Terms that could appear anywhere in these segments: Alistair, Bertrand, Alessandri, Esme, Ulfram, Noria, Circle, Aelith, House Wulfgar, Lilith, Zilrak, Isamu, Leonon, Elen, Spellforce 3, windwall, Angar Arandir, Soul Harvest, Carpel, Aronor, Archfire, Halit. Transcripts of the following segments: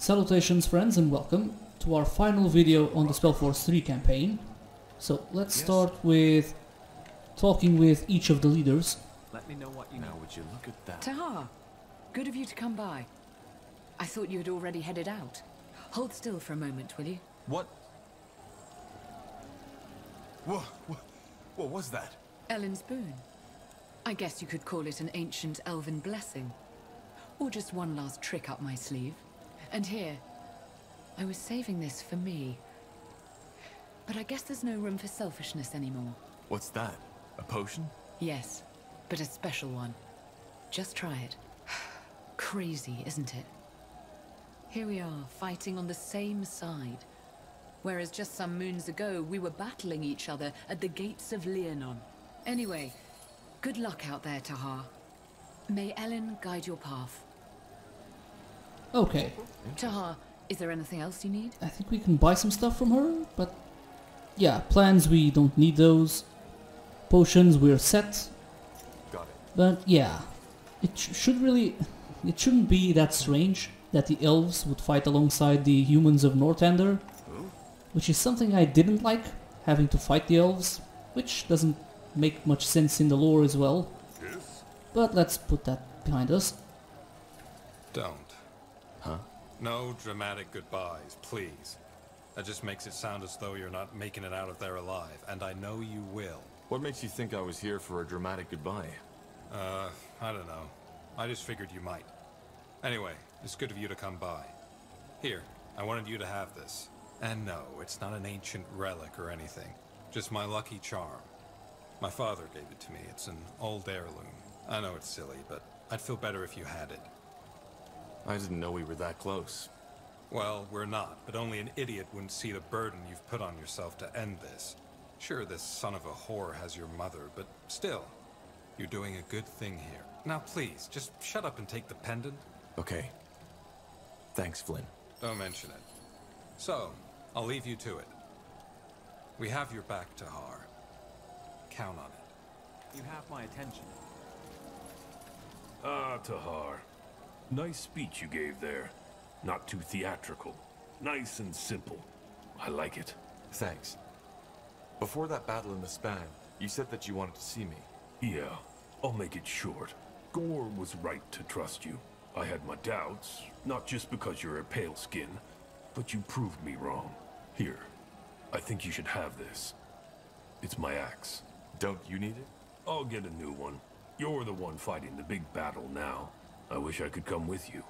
Salutations friends and welcome to our final video on the Spellforce 3 campaign. So let's start with talking with each of the leaders. Let me know what you know. Would you look at that? Tahar, good of you to come by. I thought you had already headed out. Hold still for a moment, will you? What? What was that? Elen's boon. I guess you could call it an ancient elven blessing. Or just one last trick up my sleeve. And here, I was saving this for me. But I guess there's no room for selfishness anymore. What's that? A potion? Yes, but a special one. Just try it. Crazy, isn't it? Here we are, fighting on the same side. Whereas just some moons ago, we were battling each other at the gates of Leonon. Anyway, good luck out there, Tahar. May Elen guide your path. Okay. Tahar, is there anything else you need? I think we can buy some stuff from her, but... yeah, plans, we don't need those. Potions, we're set. Got it. But yeah, it should really... it shouldn't be that strange that the elves would fight alongside the humans of Nortander, which is something I didn't like, having to fight the elves, which doesn't make much sense in the lore as well. Yes. But let's put that behind us. Don't. Huh? No dramatic goodbyes, please. That just makes it sound as though you're not making it out of there alive, and I know you will. What makes you think I was here for a dramatic goodbye? I don't know. I just figured you might. Anyway, it's good of you to come by. Here, I wanted you to have this. And no, it's not an ancient relic or anything. Just my lucky charm. My father gave it to me. It's an old heirloom. I know it's silly, but I'd feel better if you had it. I didn't know we were that close. Well, we're not, but only an idiot wouldn't see the burden you've put on yourself to end this. Sure, this son of a whore has your mother, but still, you're doing a good thing here. Now please, just shut up and take the pendant. Okay. Thanks, Flynn. Don't mention it. So, I'll leave you to it. We have your back, Tahar. Count on it. You have my attention. Ah, Tahar. Nice speech you gave there. Not too theatrical. Nice and simple. I like it. Thanks. Before that battle in the span, you said that you wanted to see me. Yeah, I'll make it short. Gorm was right to trust you. I had my doubts, not just because you're a pale skin, but you proved me wrong. Here, I think you should have this. It's my axe. Don't you need it? I'll get a new one. You're the one fighting the big battle now. I wish I could come with you,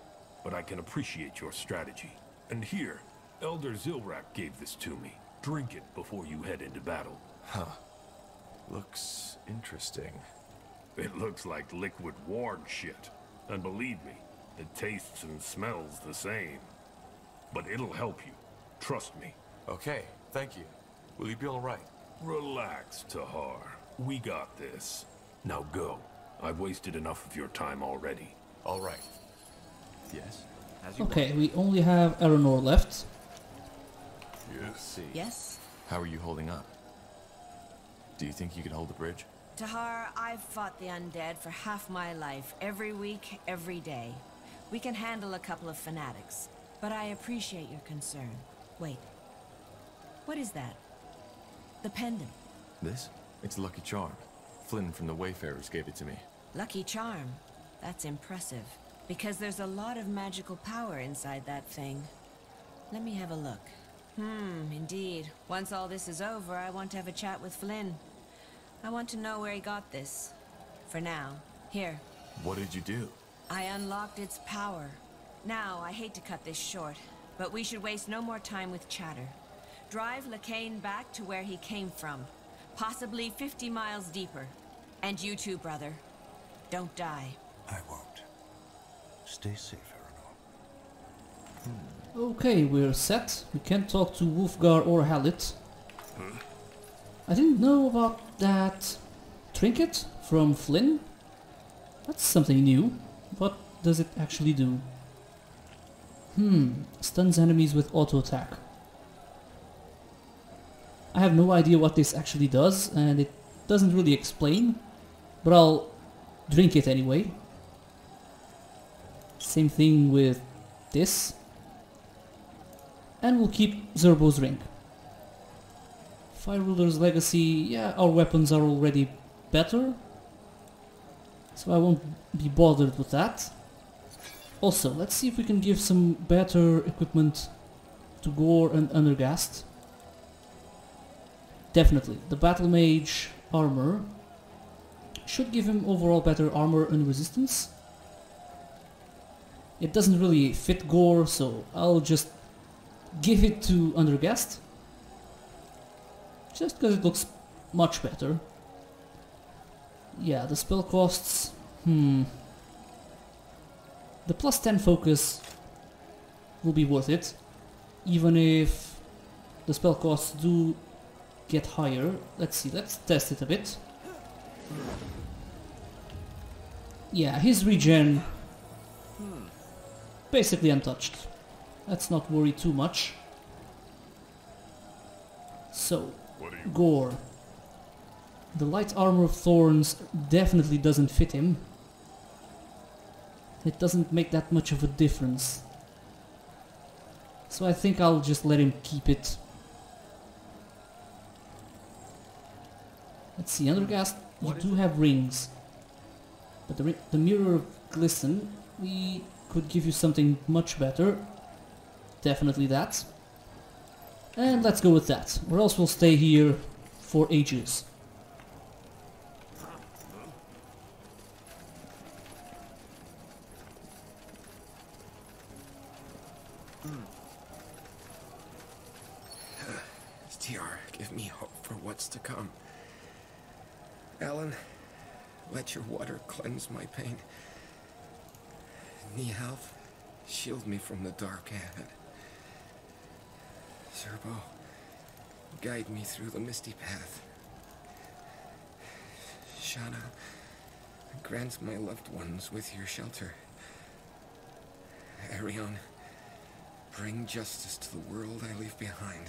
but I can appreciate your strategy. And here, Elder Zilrak gave this to me. Drink it before you head into battle. Huh. Looks interesting. It looks like liquid ward shit. And believe me, it tastes and smells the same. But it'll help you. Trust me. Okay, thank you. Will you be all right? Relax, Tahar. We got this. Now go. I've wasted enough of your time already. All right. Yes. Okay, we only have Aronor left. Let's see. Yes. How are you holding up? Do you think you can hold the bridge? Tahar, I've fought the undead for half my life, every week, every day. We can handle a couple of fanatics, but I appreciate your concern. Wait. What is that? The pendant. This? It's a lucky charm. Flynn from the Wayfarers gave it to me. Lucky charm? That's impressive, because there's a lot of magical power inside that thing. Let me have a look. Indeed. Once all this is over, I want to have a chat with Flynn. I want to know where he got this. For now. Here. What did you do? I unlocked its power. Now, I hate to cut this short, but we should waste no more time with chatter. Drive Lacaine back to where he came from, possibly 50 miles deeper. And you too, brother. Don't die. I won't. Stay safe, Aronor. Okay, we're set. We can't talk to Wulfgar or Halit. I didn't know about that trinket from Flynn. That's something new. What does it actually do? Stuns enemies with auto attack. I have no idea what this actually does, and it doesn't really explain, but I'll drink it anyway. Same thing with this. and we'll keep Zerbo's ring. Fire Ruler's Legacy, yeah, our weapons are already better, so I won't be bothered with that. Also, let's see if we can give some better equipment to Gore and Undergast. Definitely, the Battle Mage armor should give him overall better armor and resistance. It doesn't really fit Gore, so I'll just give it to Undergast, just because it looks much better. Yeah, the spell costs... The plus 10 focus will be worth it, even if the spell costs do get higher. Let's see, let's test it a bit. Yeah, his regen... basically untouched. Let's not worry too much. So, Gore. The light armor of thorns definitely doesn't fit him. It doesn't make that much of a difference. So I think I'll just let him keep it. Let's see, Undergast, you do have rings. But the Mirror of Glisten, we could give you something much better. Definitely that. And let's go with that, or else we'll stay here for ages. TR, give me hope for what's to come. Elen, let your water cleanse my pain. Knee health, shield me from the dark ahead. Zerbo, guide me through the misty path. Shana, grant my loved ones with your shelter. Arion, bring justice to the world I leave behind.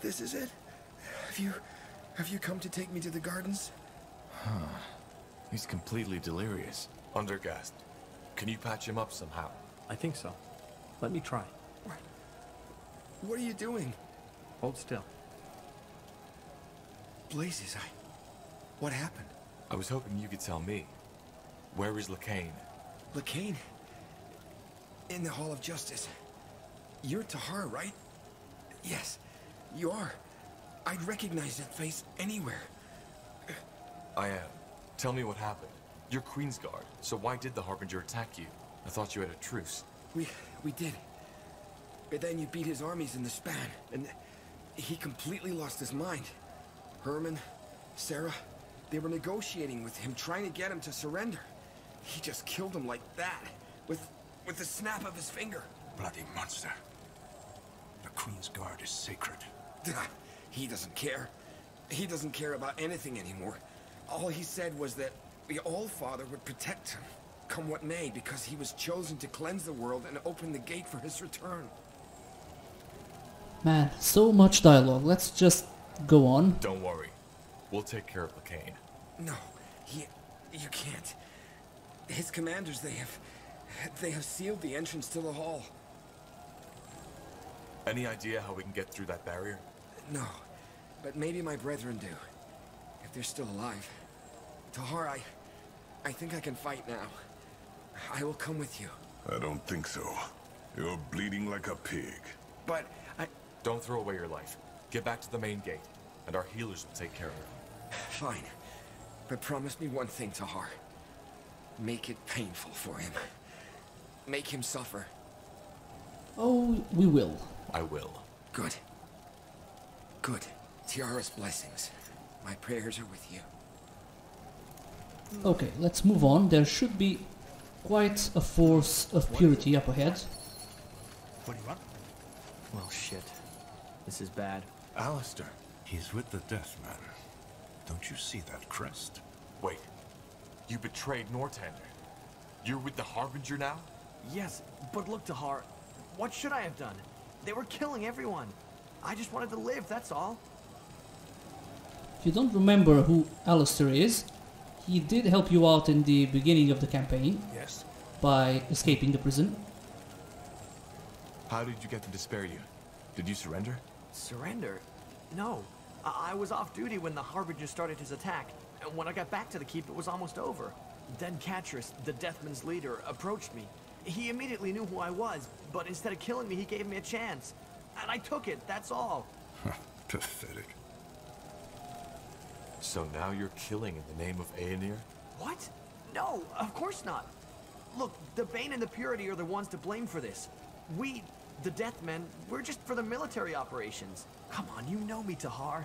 This is it? Have you come to take me to the gardens? Huh. He's completely delirious. Undergast, can you patch him up somehow? I think so. Let me try. What are you doing? Hold still. Blazes, what happened? I was hoping you could tell me. Where is Lacaine? Lacaine? In the Hall of Justice. You're Tahar, right? Yes, you are. I'd recognize that face anywhere. I am. Tell me what happened. You're Queen's Guard, so why did the Harbinger attack you? I thought you had a truce. We did. But then you beat his armies in the span, and he completely lost his mind. Herman, Sarah, they were negotiating with him, trying to get him to surrender. He just killed him like that, with the snap of his finger. Bloody monster. The Queen's Guard is sacred. He doesn't care. He doesn't care about anything anymore. All he said was that the Allfather would protect him, come what may, because he was chosen to cleanse the world and open the gate for his return. Man, so much dialogue. Let's just go on. Don't worry. We'll take care of Lacaine. No, you can't. His commanders, they have sealed the entrance to the hall. Any idea how we can get through that barrier? No, but maybe my brethren do, if they're still alive. Tahar, I think I can fight now. I will come with you. I don't think so. You're bleeding like a pig. But I... Don't throw away your life. Get back to the main gate, and our healers will take care of her. Fine. But promise me one thing, Tahar. Make it painful for him. Make him suffer. Oh, we will. I will. Good. Good. Tiara's blessings. My prayers are with you. Okay, let's move on. There should be quite a force of purity up ahead. What do you want? Well, shit. This is bad. Alistair, he's with the Deathman. Don't you see that crest? Wait. You betrayed Nortander. You're with the Harbinger now? Yes, but look, Tahar. What should I have done? They were killing everyone. I just wanted to live, that's all. If you don't remember who Alistair is, he did help you out in the beginning of the campaign. Yes. By escaping the prison. How did you get them to spare you? Did you surrender? Surrender? No. I was off duty when the Harbinger started his attack, and when I got back to the keep, it was almost over. Then Catris, the Deathman's leader, approached me. He immediately knew who I was, but instead of killing me, he gave me a chance. And I took it, that's all. Pathetic. So now you're killing in the name of Aonir? What? No, of course not. Look, the Bane and the Purity are the ones to blame for this. We, the Deathmen, we're just for the military operations. Come on, you know me, Tahar.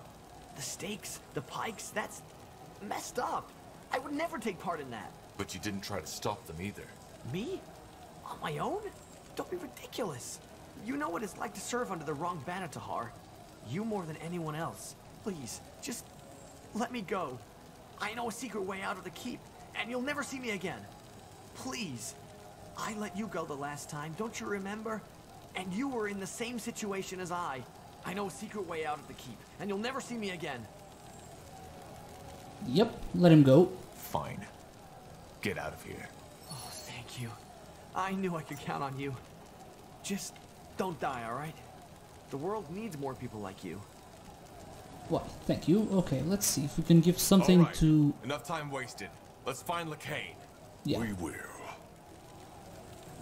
The stakes, the pikes, that's messed up. I would never take part in that. But you didn't try to stop them either. Me? On my own? Don't be ridiculous. You know what it's like to serve under the wrong banner, Tahar. You more than anyone else. Please, just let me go. I know a secret way out of the keep, and you'll never see me again. Please. I let you go the last time, don't you remember? And you were in the same situation as I. I know a secret way out of the keep, and you'll never see me again. Yep, let him go. Fine. Get out of here. Oh, thank you. I knew I could count on you. Just don't die, alright? The world needs more people like you. Well, thank you. Okay, let's see if we can give something right. To... Enough time wasted. Let's find Lacaine. Yeah. We will.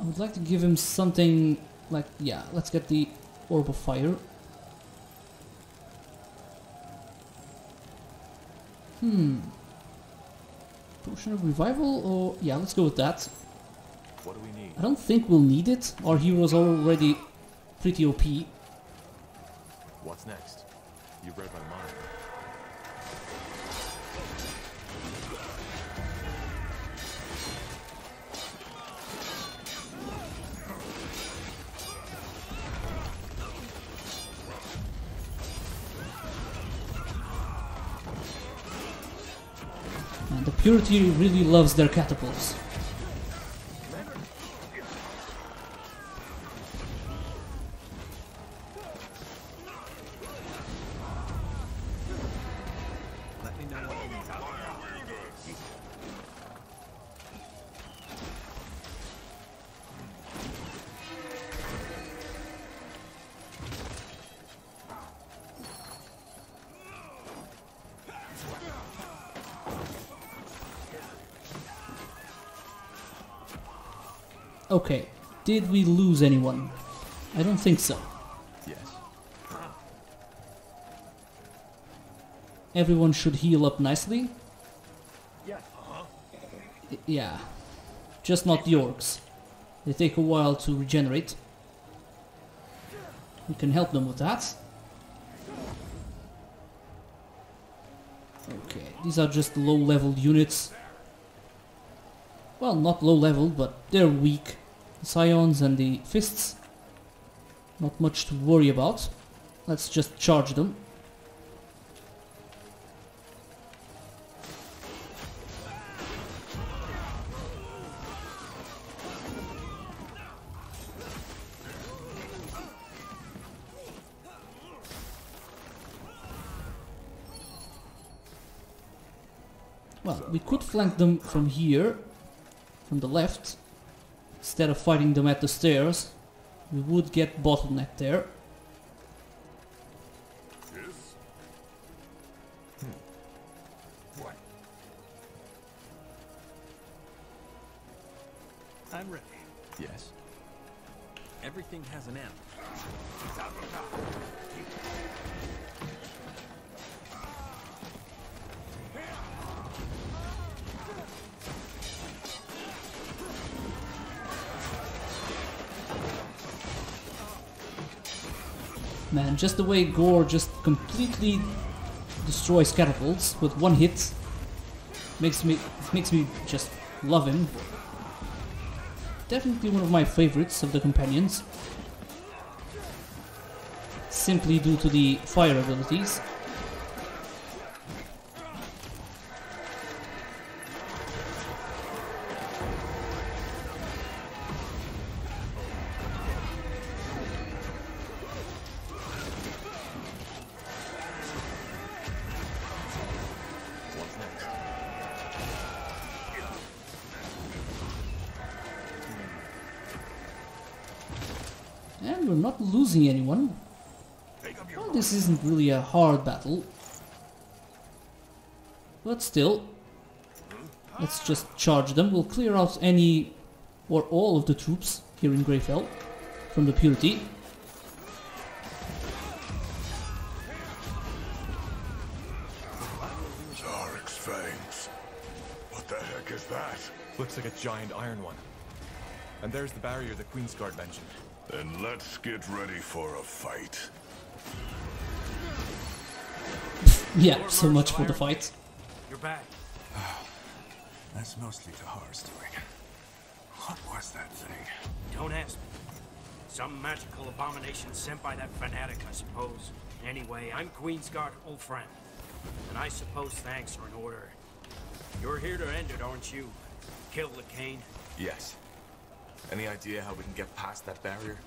I would like to give him something like... Yeah, let's get the Orb of Fire. Potion of Revival or... Yeah, let's go with that. What do we need? I don't think we'll need it. Our hero's already pretty OP. What's next? You've read my mind. And the Purity really loves their catapults. Okay, did we lose anyone? I don't think so. Yes. Everyone should heal up nicely. Yes. Yeah. Just not the orcs. They take a while to regenerate. We can help them with that. Okay, these are just low-level units. Well, not low-level, but they're weak. The scions and the fists, not much to worry about. Let's just charge them. Well, we could flank them from here, from the left. Instead of fighting them at the stairs, we would get bottlenecked there. Yes. What? I'm ready. Yes. Everything has an end. Man, just the way Gore just completely destroys catapults with one hit makes me just love him. Definitely one of my favorites of the companions, simply due to the fire abilities. And we're not losing anyone. Well, this isn't really a hard battle. But still, let's just charge them. We'll clear out any or all of the troops here in Greyfell from the Purity. Zarek's fangs. What the heck is that? Looks like a giant iron one. And there's the barrier the Queen's Guard mentioned. Then let's get ready for a fight. Yeah, so much for the fight. You're back. That's mostly Tahar's doing. What was that thing? Don't ask me. Some magical abomination sent by that fanatic, I suppose. Anyway, I'm Queen's Guard, old friend. And I suppose thanks are in order. You're here to end it, aren't you? Kill Lacaine? Yes. Any idea how we can get past that barrier?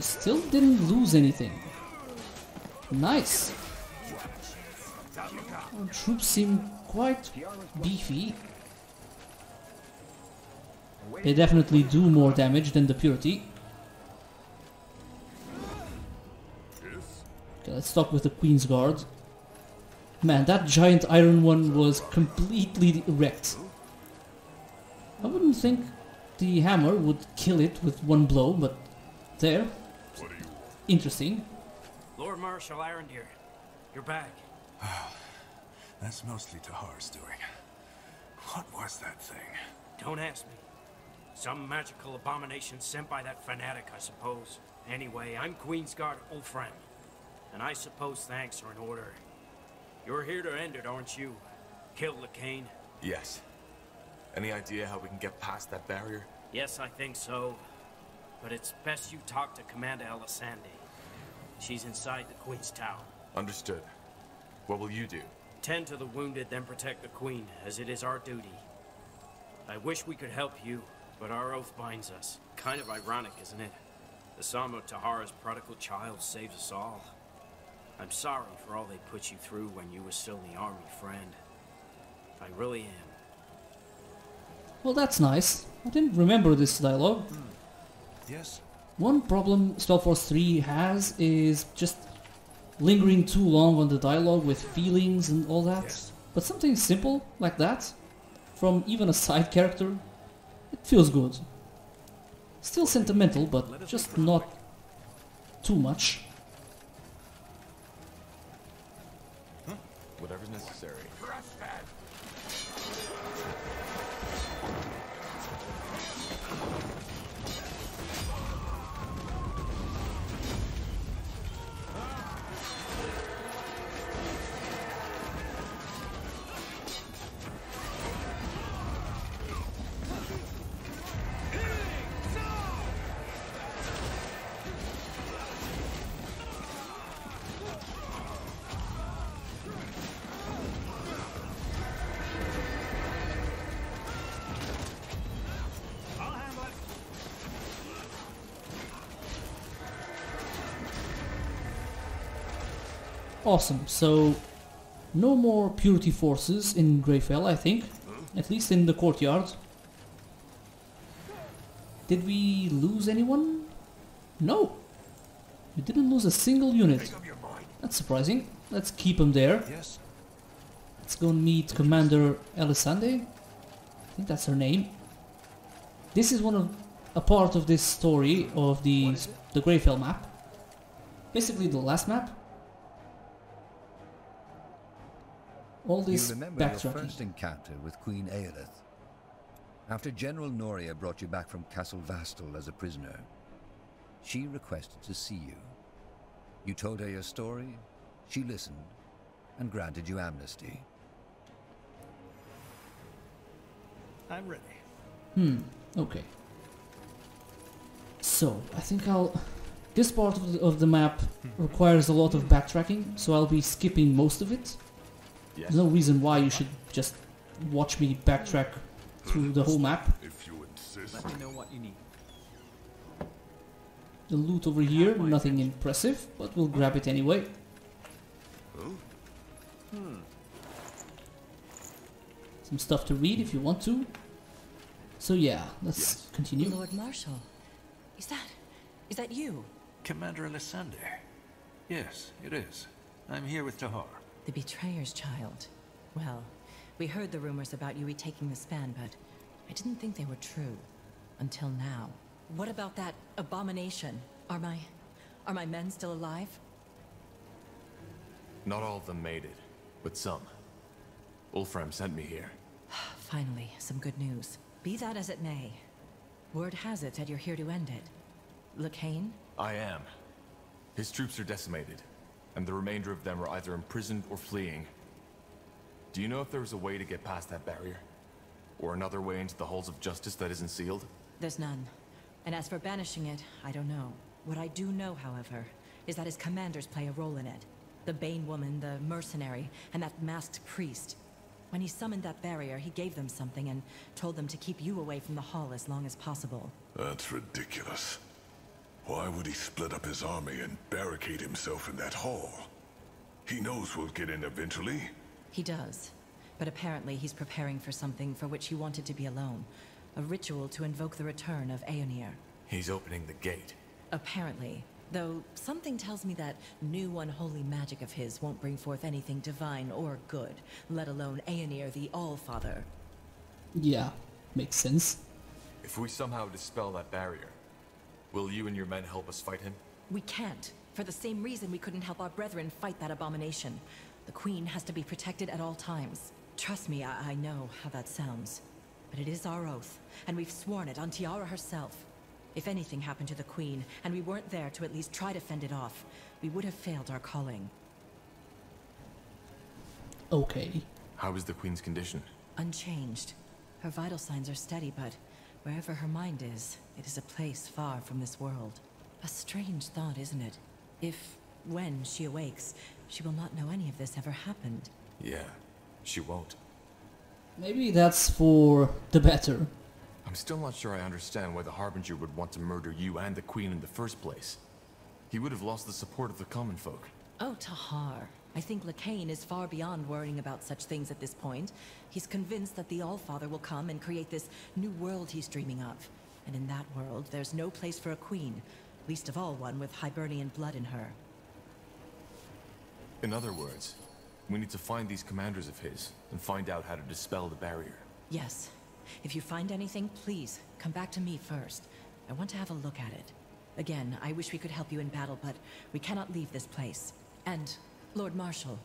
Still didn't lose anything. Nice. Our troops seem quite beefy. They definitely do more damage than the Purity. Okay, let's stop with the Queen's Guard. Man, that giant iron one was completely wrecked. I wouldn't think the hammer would kill it with one blow, but there. Interesting. Lord Marshal Arandir, you're back. That's mostly Tahar's doing. What was that thing? Don't ask me. Some magical abomination sent by that fanatic, I suppose. Anyway, I'm Queen's Guard, old friend. And I suppose thanks are in order. You're here to end it, aren't you? Kill Lacaine? Yes. Any idea how we can get past that barrier? Yes, I think so. But it's best you talk to Commander Alessandri. She's inside the Queen's Tower. Understood. What will you do? Tend to the wounded, then protect the Queen, as it is our duty. I wish we could help you, but our oath binds us. Kind of ironic, isn't it? The Samo Tahara's prodigal child saves us all. I'm sorry for all they put you through when you were still in the army, friend. I really am. Well, that's nice. I didn't remember this dialogue. Yes. One problem Spellforce 3 has is just lingering too long on the dialogue with feelings and all that. Yes. But something simple like that, from even a side character, it feels good. Still sentimental, but just not too much. Huh? Whatever's necessary. Awesome, so no more Purity forces in Greyfell, I think, at least in the courtyard. Did we lose anyone? No, we didn't lose a single unit. That's surprising. Let's keep him there. Let's go and meet Commander Alessandri. I think that's her name. This is one of a part of this story of the Greyfell map, basically the last map. All this backtracking. Your first encounter with Queen Aelith. After General Noria brought you back from Castle Vastal as a prisoner, she requested to see you. You told her your story, she listened, and granted you amnesty. I'm ready. Okay. So, I think this part of the map requires a lot of backtracking, so I'll be skipping most of it. There's no reason why you should just watch me backtrack through the whole map. If you insist. Let me know what you need. The loot over here, nothing impressive, but we'll grab it anyway. Some stuff to read if you want to. So yeah, let's continue. Lord Marshal, is that you? Commander Alessandri. Yes, it is. I'm here with Tahar. The betrayer's child. Well, we heard the rumors about you retaking the span, but I didn't think they were true. Until now. What about that abomination? Are my men still alive? Not all of them made it, but some. Ulfram sent me here. Finally, some good news. Be that as it may, word has it that you're here to end it. Lacaine? I am. His troops are decimated, and the remainder of them are either imprisoned or fleeing. Do you know if there was a way to get past that barrier? Or another way into the halls of justice that isn't sealed? There's none. And as for banishing it, I don't know. What I do know, however, is that his commanders play a role in it. The Bane woman, the mercenary, and that masked priest. When he summoned that barrier, he gave them something and told them to keep you away from the hall as long as possible. That's ridiculous. Why would he split up his army and barricade himself in that hall? He knows we'll get in eventually. He does. But apparently he's preparing for something for which he wanted to be alone. A ritual to invoke the return of Aonir. He's opening the gate. Apparently. Though something tells me that new unholy magic of his won't bring forth anything divine or good, let alone Aonir the Allfather. Yeah, makes sense. If we somehow dispel that barrier, will you and your men help us fight him? We can't. For the same reason we couldn't help our brethren fight that abomination. The Queen has to be protected at all times. Trust me, I know how that sounds. But it is our oath, and we've sworn it on Tiara herself. If anything happened to the Queen, and we weren't there to at least try to fend it off, we would have failed our calling. Okay. How is the Queen's condition? Unchanged. Her vital signs are steady, but wherever her mind is, it is a place far from this world. A strange thought, isn't it? If, when she awakes, she will not know any of this ever happened. Yeah. She won't. Maybe that's for the better. I'm still not sure I understand why the Harbinger would want to murder you and the Queen in the first place. He would have lost the support of the common folk. Oh, Tahar. I think Lacaine is far beyond worrying about such things at this point. He's convinced that the Allfather will come and create this new world he's dreaming of. And in that world, there's no place for a queen, least of all one with Hibernian blood in her. In other words, we need to find these commanders of his, and find out how to dispel the barrier. Yes. If you find anything, please, come back to me first. I want to have a look at it. Again, I wish we could help you in battle, but we cannot leave this place. And, Lord Marshal,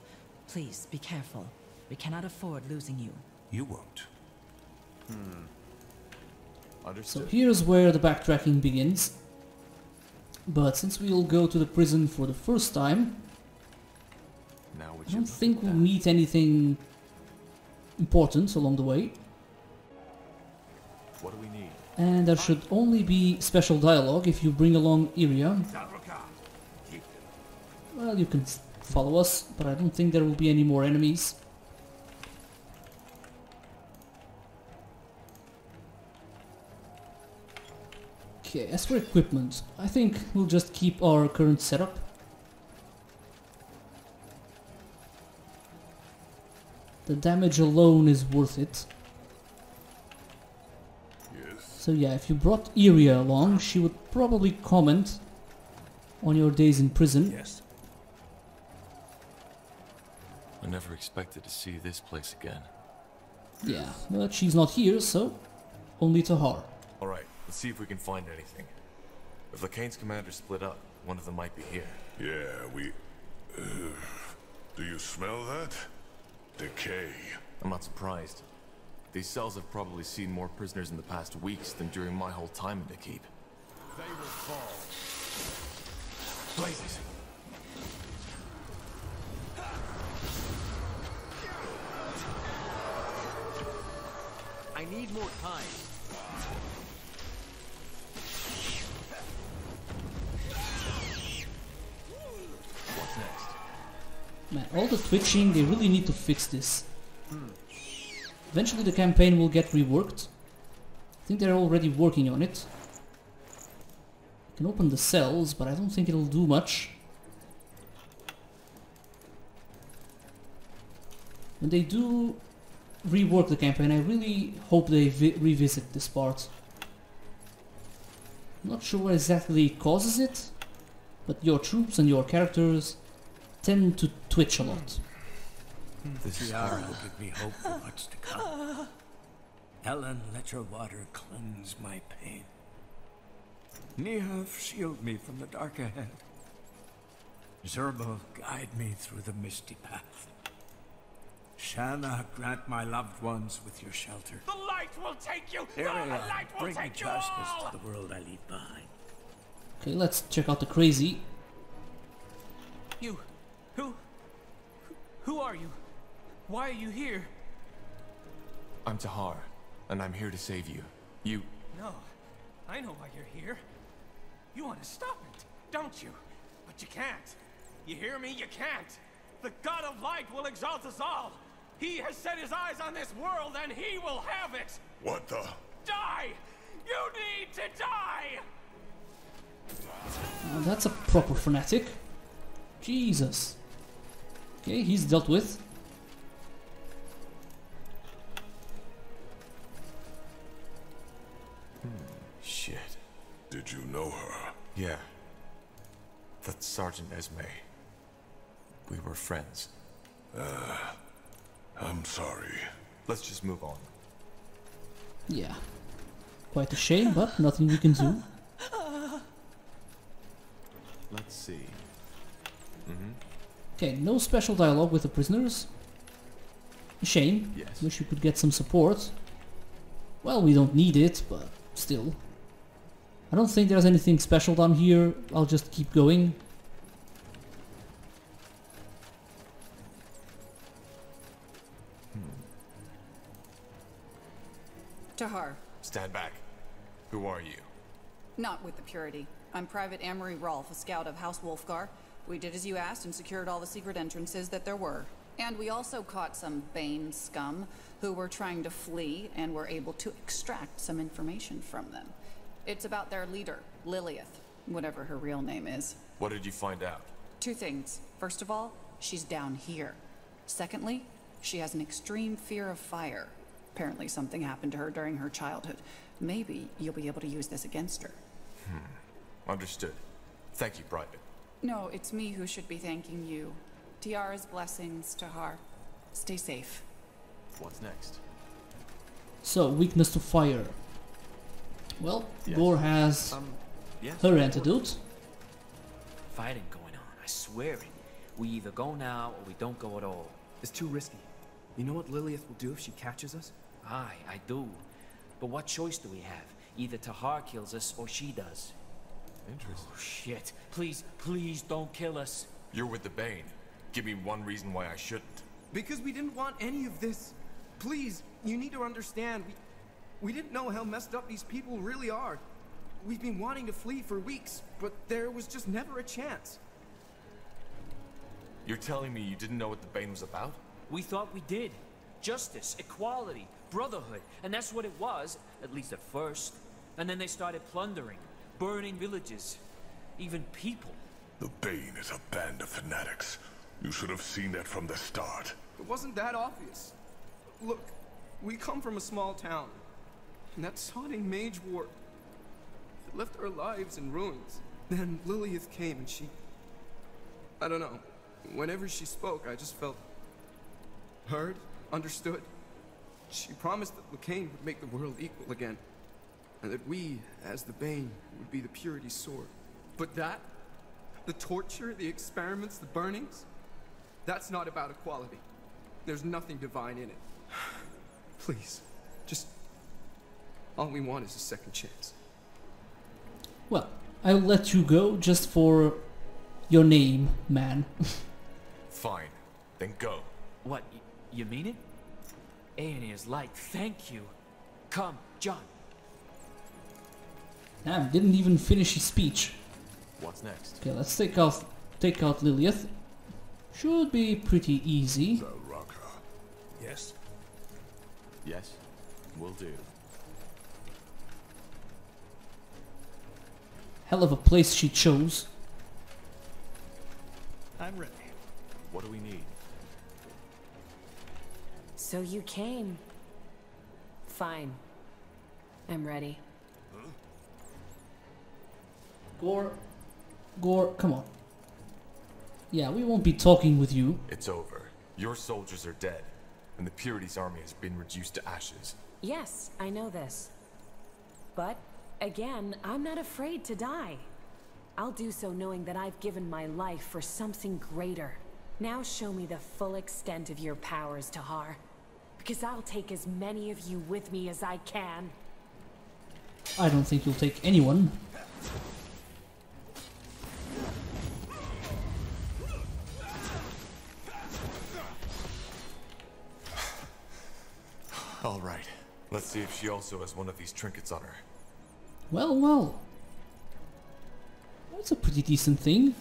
please, be careful. We cannot afford losing you. You won't. Understood. So here's where the backtracking begins. But since we'll go to the prison for the first time, I don't think we'll meet anything important along the way. What do we need? And there should only be special dialogue if you bring along Yria. Well, you can follow us, but I don't think there will be any more enemies. Okay, as for equipment, I think we'll just keep our current setup. The damage alone is worth it. Yes. So yeah, if you brought Yria along, she would probably comment on your days in prison. Yes. I never expected to see this place again. Yeah, but she's not here, so only Tahar. Alright, let's see if we can find anything. If Lacaine's commander split up, one of them might be here. Yeah, we... do you smell that? Decay. I'm not surprised. These cells have probably seen more prisoners in the past weeks than during my whole time in the keep. They will fall. Blazes. I need more time. What's next? Man, all the twitching, they really need to fix this. Eventually the campaign will get reworked. I think they're already working on it. I can open the cells, but I don't think it'll do much. When they do rework the campaign, I really hope they revisit this part. I'm not sure what exactly causes it, but your troops and your characters tend to twitch a lot. This scar will give me hope for much to come. Elen, let your water cleanse my pain. Nihav, shield me from the dark ahead. Zerbo, guide me through the misty path. Shana, grant my loved ones with your shelter. The light will take you! Arion, the light will bring take justice you all! To the world I leave behind. Okay, let's check out the crazy. You... Who are you? Why are you here? I'm Tahar, and I'm here to save you. You... No, I know why you're here. You want to stop it, don't you? But you can't. You hear me? You can't. The God of Light will exalt us all. He has set his eyes on this world, and he will have it! What the... Die! You need to die! Well, that's a proper fanatic. Jesus. Okay, he's dealt with. Shit. Did you know her? Yeah. That's Sergeant Esme. We were friends. I'm sorry. Let's just move on. Yeah. Quite a shame, but nothing we can do. Let's see. Okay, no special dialogue with the prisoners. Shame. Yes. Wish we could get some support. Well, we don't need it, but still. I don't think there's anything special down here. I'll just keep going. Tahar. Stand back. Who are you? Not with the Purity. I'm Private Amory Rolfe, a scout of House Wulfgar. We did as you asked and secured all the secret entrances that there were. And we also caught some Bane scum who were trying to flee and were able to extract some information from them. It's about their leader, Lilith, whatever her real name is. What did you find out? Two things. First of all, she's down here. Secondly, she has an extreme fear of fire. Apparently something happened to her during her childhood. Maybe you'll be able to use this against her. Understood. Thank you, Private. No, it's me who should be thanking you. Tiara's blessings, Tahar. Stay safe. What's next? So, weakness to fire. Well, yes. Gore has her antidote. Fighting going on, I swear it. We either go now or we don't go at all. It's too risky. You know what Lilith will do if she catches us? Aye, I do. But what choice do we have? Either Tahar kills us or she does. Interesting. Oh, shit. Please, please don't kill us. You're with the Bane. Give me one reason why I shouldn't. Because we didn't want any of this. Please, you need to understand. We didn't know how messed up these people really are. We've been wanting to flee for weeks, but there was just never a chance. You're telling me you didn't know what the Bane was about? We thought we did. Justice, equality, brotherhood. And that's what it was, at least at first. And then they started plundering. Burning villages, even people. The Bane is a band of fanatics. You should have seen that from the start. It wasn't that obvious. Look, we come from a small town, and that sodding mage war, it left our lives in ruins. Then Lilith came and she... I don't know. Whenever she spoke, I just felt... heard, understood. She promised that Lacaine would make the world equal again. And that we, as the Bane, would be the Purity's sword. But that? The torture, the experiments, the burnings? That's not about equality. There's nothing divine in it. Please, just... all we want is a second chance. Well, I'll let you go just for... your name, man. Fine. Then go. What? You mean it? Aonir's light, thank you. Come, John. Damn, didn't even finish his speech. What's next? Okay, let's take out Lilith. Should be pretty easy. The rocker. Yes. Yes, will do. Hell of a place she chose. I'm ready. What do we need? So you came. Fine. I'm ready. Huh? Gore, come on. Yeah, we won't be talking with you. It's over. Your soldiers are dead, and the Purity's army has been reduced to ashes. Yes, I know this. But, again, I'm not afraid to die. I'll do so knowing that I've given my life for something greater. Now show me the full extent of your powers, Tahar. Because I'll take as many of you with me as I can. I don't think you'll take anyone. All right. Let's see if she also has one of these trinkets on her. Well, well. That's a pretty decent thing.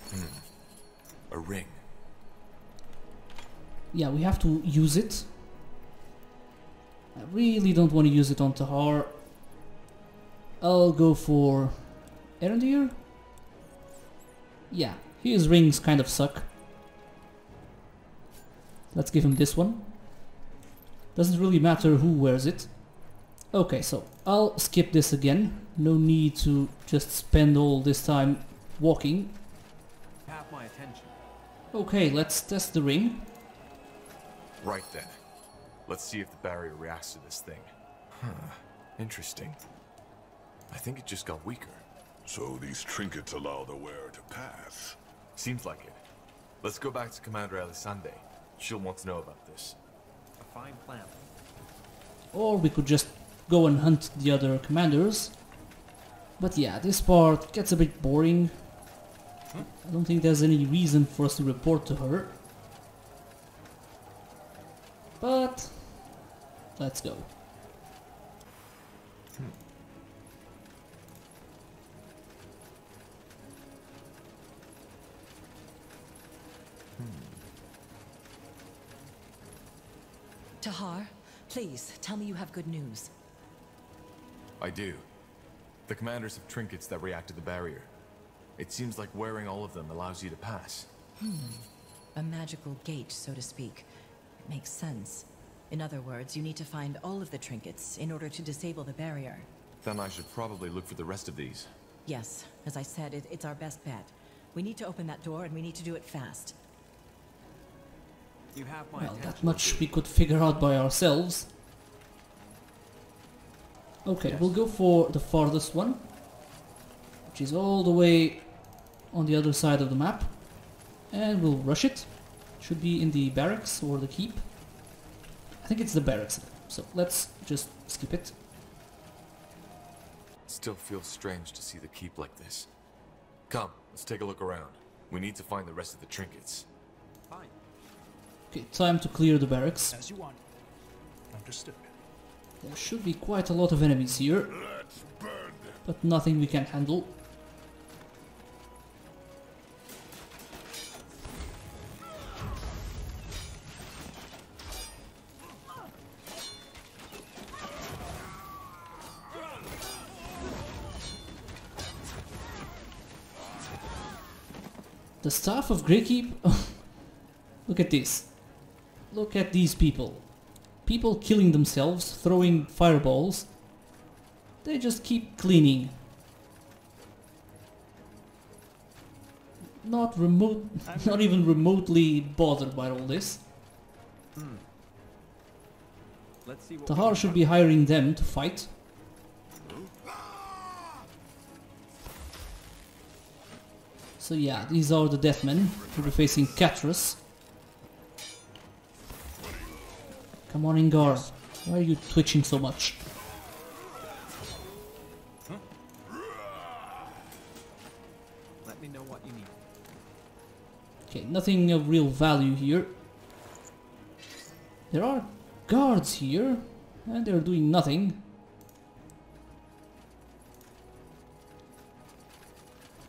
A ring. Yeah, we have to use it. I really don't want to use it on Tahar. I'll go for Arondir. Yeah, his rings kind of suck. Let's give him this one. Doesn't really matter who wears it. Okay, so I'll skip this again. No need to just spend all this time walking. Have my attention. Okay, let's test the ring. Right then. Let's see if the barrier reacts to this thing. Huh, interesting. I think it just got weaker. So these trinkets allow the wearer to pass? Seems like it. Let's go back to Commander Alessandri. She'll want to know about this. A fine plan. Or we could just go and hunt the other commanders. But yeah, this part gets a bit boring. I don't think there's any reason for us to report to her. But let's go. Tahar, please, tell me you have good news. I do. The commanders have trinkets that react to the barrier. It seems like wearing all of them allows you to pass. A magical gate, so to speak. It makes sense. In other words, you need to find all of the trinkets in order to disable the barrier. Then I should probably look for the rest of these. Yes, as I said, it's our best bet. We need to open that door and we need to do it fast. You have my attention. That much we could figure out by ourselves. Okay, yes. We'll go for the farthest one, which is all the way on the other side of the map, and we'll rush it. Should be in the barracks or the keep. I think it's the barracks, so let's just skip it. Still feels strange to see the keep like this. Come, let's take a look around. We need to find the rest of the trinkets. Fine. Okay, time to clear the barracks. As you want. Understood. There should be quite a lot of enemies here, but nothing we can handle. The staff of Greykeep. Look at this. Look at these people. People killing themselves, throwing fireballs. They just keep cleaning. Not even remotely bothered by all this. Let's see what Tahar should be hiring them to fight. So yeah, these are the Deathmen who are facing Catris. Come on, Angar. Why are you twitching so much? Huh? Let me know what you need. Okay, nothing of real value here. There are guards here, and they're doing nothing.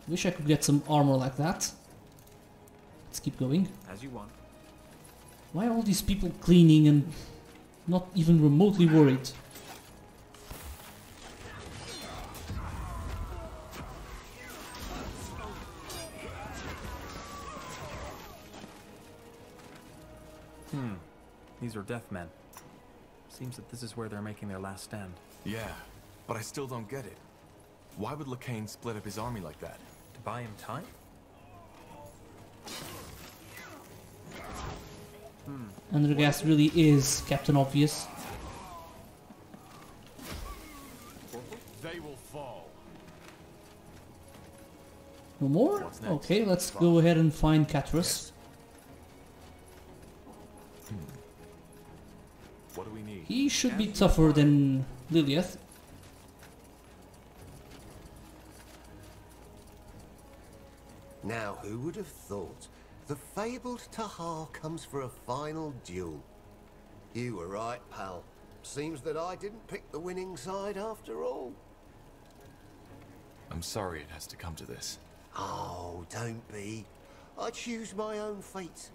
Wish I could get some armor like that. Let's keep going. As you want. Why are all these people cleaning and not even remotely worried? These are death men. Seems that this is where they're making their last stand. Yeah, but I still don't get it. Why would Lacaine split up his army like that? To buy him time? Undergast really is Captain Obvious. They will fall. No more? Okay, let's go ahead and find Catris. What do we need? He should be tougher than Lilith. Now, who would have thought? The fabled Tahar comes for a final duel. You were right, pal. Seems that I didn't pick the winning side after all. I'm sorry it has to come to this. Oh, don't be. I choose my own fate.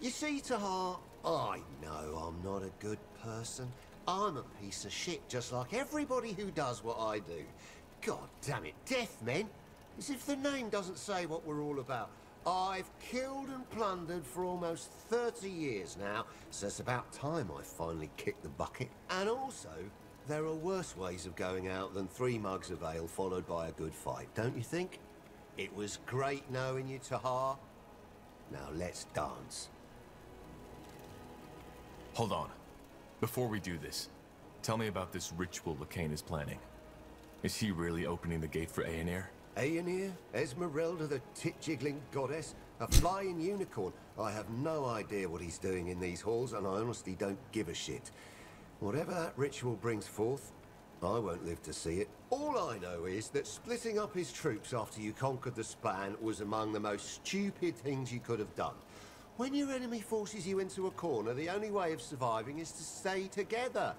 You see, Tahar, I know I'm not a good person. I'm a piece of shit, just like everybody who does what I do. God damn it, death men. As if the name doesn't say what we're all about. I've killed and plundered for almost 30 years now, so it's about time I finally kicked the bucket. And also, there are worse ways of going out than 3 mugs of ale followed by a good fight, don't you think? It was great knowing you, Tahar. Now let's dance. Hold on. Before we do this, tell me about this ritual Lacaine is planning. Is he really opening the gate for Aonir? Aonir, Esmeralda, the tit-jiggling goddess, a flying unicorn. I have no idea what he's doing in these halls, and I honestly don't give a shit. Whatever that ritual brings forth, I won't live to see it. All I know is that splitting up his troops after you conquered the span was among the most stupid things you could have done. When your enemy forces you into a corner, the only way of surviving is to stay together.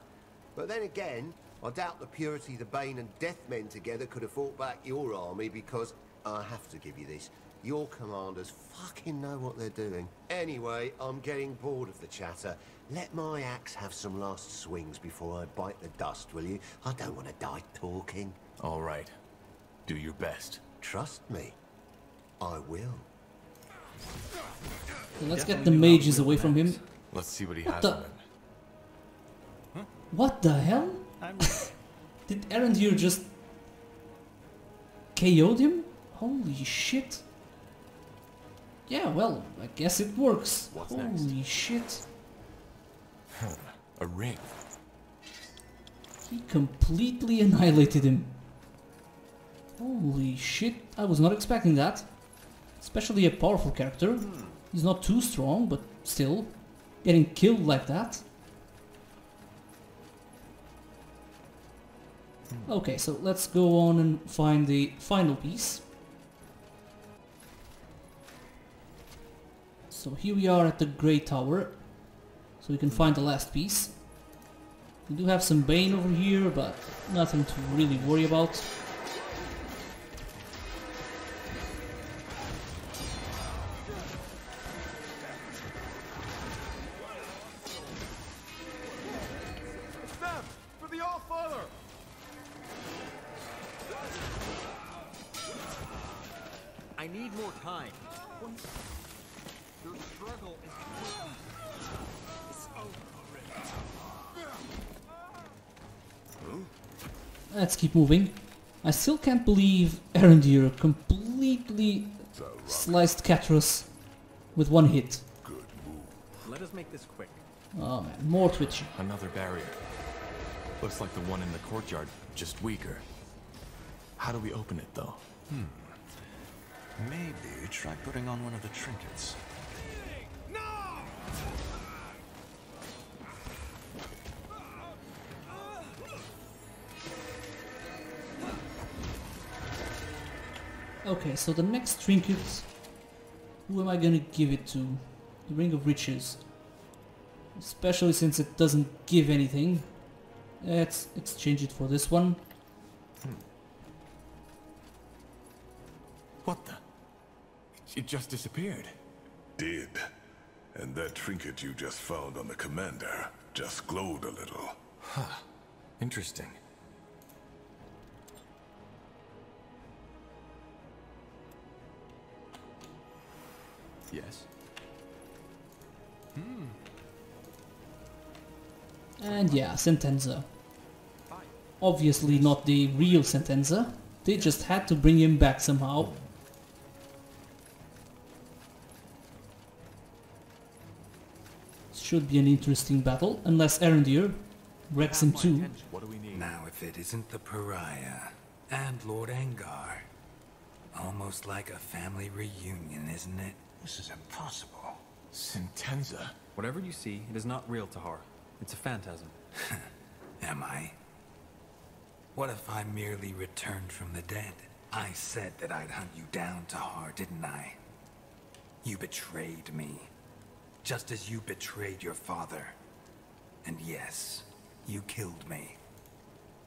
But then again, I doubt the Purity, the Bane, and Deathmen together could have fought back your army, because I have to give you this. Your commanders fucking know what they're doing. Anyway, I'm getting bored of the chatter. Let my axe have some last swings before I bite the dust, will you? I don't want to die talking. All right. Do your best. Trust me. I will. So let's get the mages away from him. Let's see what he has on him. Huh? What the hell? Did Arandir just KO'd him? Holy shit. Yeah, well, I guess it works. Holy shit. A ring. He completely annihilated him. Holy shit, I was not expecting that. Especially a powerful character. He's not too strong, but still, getting killed like that. Okay, so let's go on and find the final piece. So here we are at the Grey Tower, so we can find the last piece. We do have some Bane over here, but nothing to really worry about. Let's keep moving. I still can't believe Arandir completely sliced Catris with one hit. Good move. Let us make this quick. Oh man, more twitching. Another barrier. Looks like the one in the courtyard, just weaker. How do we open it though? Maybe try putting on one of the trinkets. No! Okay, so the next trinket, who am I gonna give it to? The Ring of Riches. Especially since it doesn't give anything. Let's exchange it for this one. What the? It just disappeared. Did. And that trinket you just found on the commander just glowed a little. Huh. Interesting. Yes. And yeah, Sentenza. Obviously not the real Sentenza. They just had to bring him back somehow. Should be an interesting battle, unless Arandir wrecks him too. Now if it isn't the Pariah and Lord Angar. Almost like a family reunion, isn't it? This is impossible. Sentenza. Whatever you see, it is not real, Tahar. It's a phantasm. Am I? What if I merely returned from the dead? I said that I'd hunt you down, Tahar, didn't I? You betrayed me. Just as you betrayed your father. And yes, you killed me.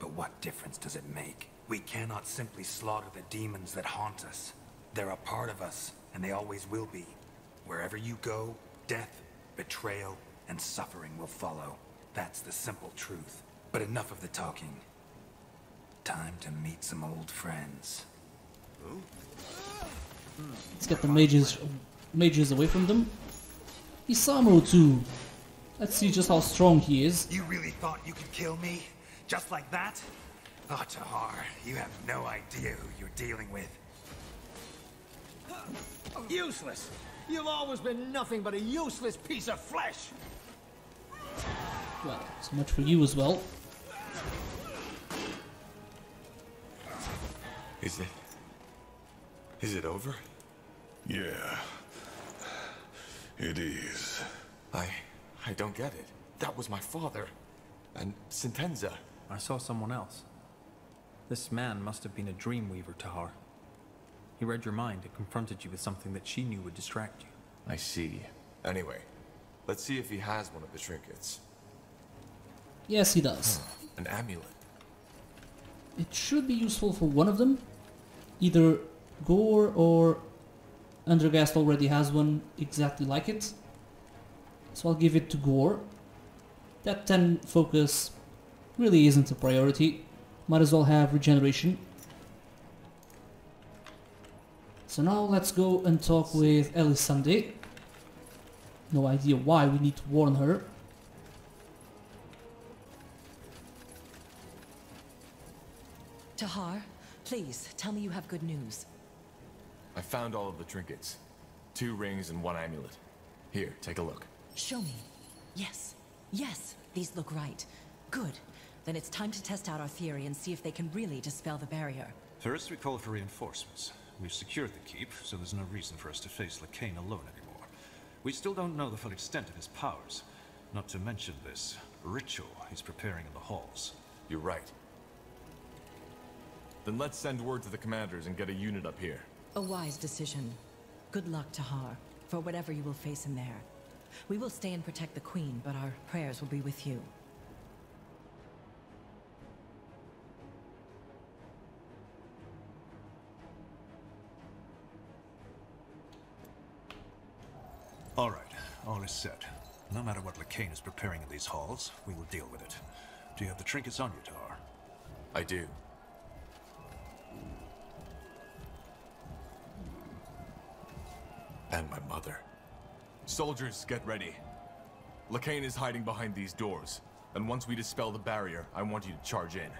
But what difference does it make? We cannot simply slaughter the demons that haunt us. They're a part of us, and they always will be. Wherever you go, death, betrayal, and suffering will follow. That's the simple truth. But enough of the talking. Time to meet some old friends. Let's get the mages away from them. Isamu too. Let's see just how strong he is. You really thought you could kill me? Just like that? Oh, Tahar, you have no idea who you're dealing with. Useless! You've always been nothing but a useless piece of flesh! Well, so much for you as well. Is it over? Yeah. It is. I don't get it. That was my father. And Sentenza. I saw someone else. This man must have been a dream weaver, Tahar. He read your mind and confronted you with something that she knew would distract you. I see. Anyway, let's see if he has one of the trinkets. Yes, he does. An amulet. It should be useful for one of them. Either Gore or Undergast already has one exactly like it. So I'll give it to Gore. That 10 focus really isn't a priority. Might as well have regeneration. So now let's go and talk with Alessandri. No idea why we need to warn her. Tahar, please tell me you have good news. I found all of the trinkets. 2 rings and 1 amulet. Here, take a look. Show me. Yes. Yes, these look right. Good. Then it's time to test out our theory and see if they can really dispel the barrier. First, we call for reinforcements. We've secured the keep, so there's no reason for us to face Lacaine alone anymore. We still don't know the full extent of his powers. Not to mention this ritual he's preparing in the halls. You're right. Then let's send word to the commanders and get a unit up here. A wise decision. Good luck, Tahar, for whatever you will face in there. We will stay and protect the Queen, but our prayers will be with you. All right, all is set. No matter what Lacaine is preparing in these halls, we will deal with it. Do you have the trinkets on you, Tahar? I do. And my mother. Soldiers, get ready. Lacaine is hiding behind these doors, and once we dispel the barrier, I want you to charge in.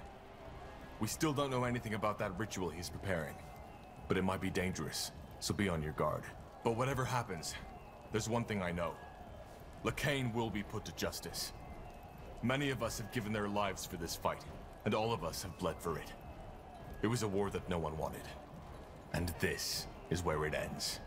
We still don't know anything about that ritual he's preparing, but it might be dangerous, so be on your guard. But whatever happens, there's one thing I know. Lacaine will be put to justice. Many of us have given their lives for this fight, and all of us have bled for it. It was a war that no one wanted. And this is where it ends.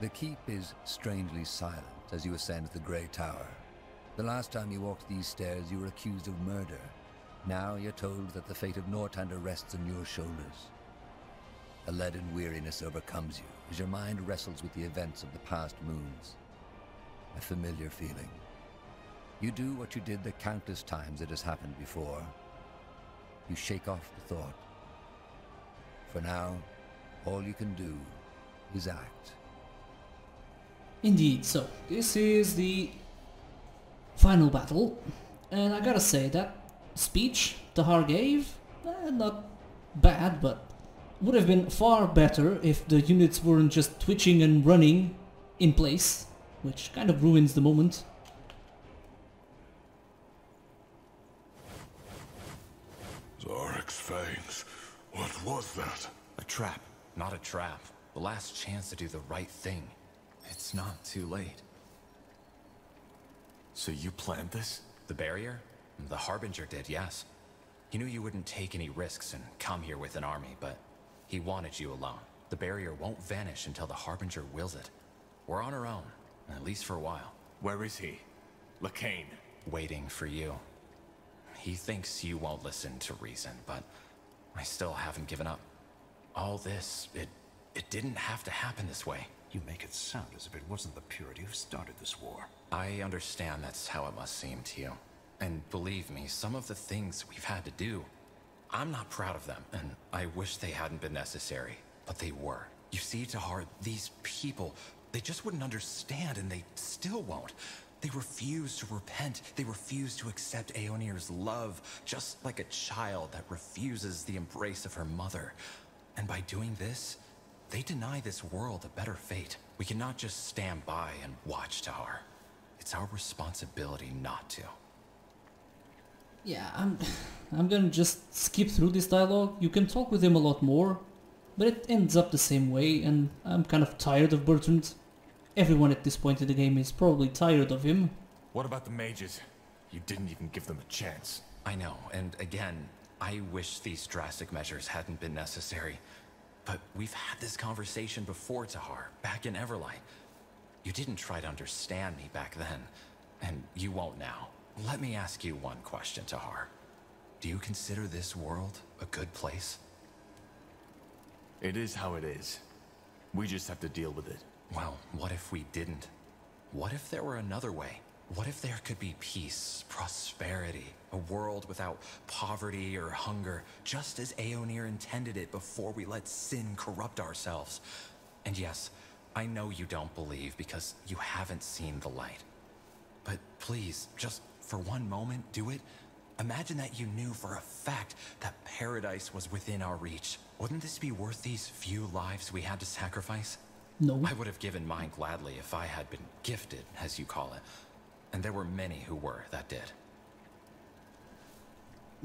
The keep is strangely silent as you ascend the Grey Tower. The last time you walked these stairs, you were accused of murder. Now you're told that the fate of Nortander rests on your shoulders. A leaden weariness overcomes you as your mind wrestles with the events of the past moons. A familiar feeling. You do what you did the countless times it has happened before. You shake off the thought. For now, all you can do is act. Indeed, so this is the final battle, and I gotta say that speech Tahar gave, not bad, but would have been far better if the units weren't just twitching and running in place, which kind of ruins the moment. Zarek's fangs. What was that? A trap, not a trap. The last chance to do the right thing. It's not too late. So you planned this? The barrier? The Harbinger did, yes. He knew you wouldn't take any risks and come here with an army, but he wanted you alone. The barrier won't vanish until the Harbinger wills it. We're on our own, at least for a while. Where is he? Lacaine. Waiting for you. He thinks you won't listen to reason, but I still haven't given up. All this, it didn't have to happen this way. You make it sound as if it wasn't the Purity who started this war. I understand that's how it must seem to you. And believe me, some of the things we've had to do, I'm not proud of them, and I wish they hadn't been necessary, but they were. You see, Tahar, these people, they just wouldn't understand, and they still won't. They refuse to repent. They refuse to accept Aonir's love, just like a child that refuses the embrace of her mother. And by doing this, they deny this world a better fate. We cannot just stand by and watch, Tahar. It's our responsibility not to. Yeah, I'm gonna just skip through this dialogue. You can talk with him a lot more, but it ends up the same way, and I'm kind of tired of Bertrand. Everyone at this point in the game is probably tired of him. What about the mages? You didn't even give them a chance. I know, and again, I wish these drastic measures hadn't been necessary. But we've had this conversation before, Tahar, back in Everlight. You didn't try to understand me back then, and you won't now. Let me ask you one question, Tahar. Do you consider this world a good place? It is how it is. We just have to deal with it. Well, what if we didn't? What if there were another way? What if there could be peace, prosperity, a world without poverty or hunger, just as Aonir intended it before we let sin corrupt ourselves? And yes, I know you don't believe because you haven't seen the light. But please, just for one moment, do it. Imagine that you knew for a fact that paradise was within our reach. Wouldn't this be worth these few lives we had to sacrifice? No. I would have given mine gladly if I had been gifted, as you call it. And there were many who were that did.